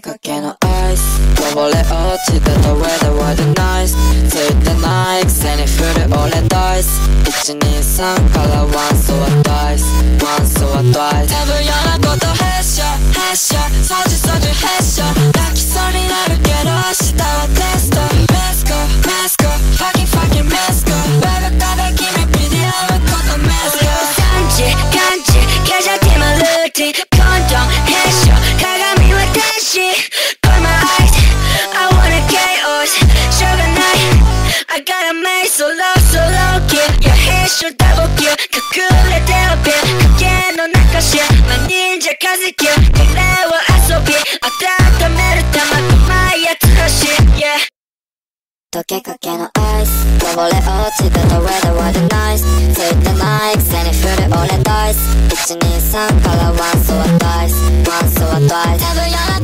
かけのアイスこぼれ落ちたと上で割るナイスついてないくせに振る俺ダイス123からワンソワダイスワンソワダイス多分嫌なことへっしょへっしょそじそじへっしょ泣きそうになるけど明日はテストメスコメスコファキファキメスコバカ壁君ビデオのことメスコ3時間時ケジャティマルーティンコンドンへっしょ鏡は天使 Close my eyes I wanna chaos しょうがない I gotta make so low so low key やへっしょダボキュー隠れておび影の中しま忍者カズキューこれは遊び温める玉うまいやつ欲しい yeah 溶けかけのアイスこぼれ落ちたと上で割るナイスついてないくせに振る俺ダイス123からワンソワダイスワンソワダイス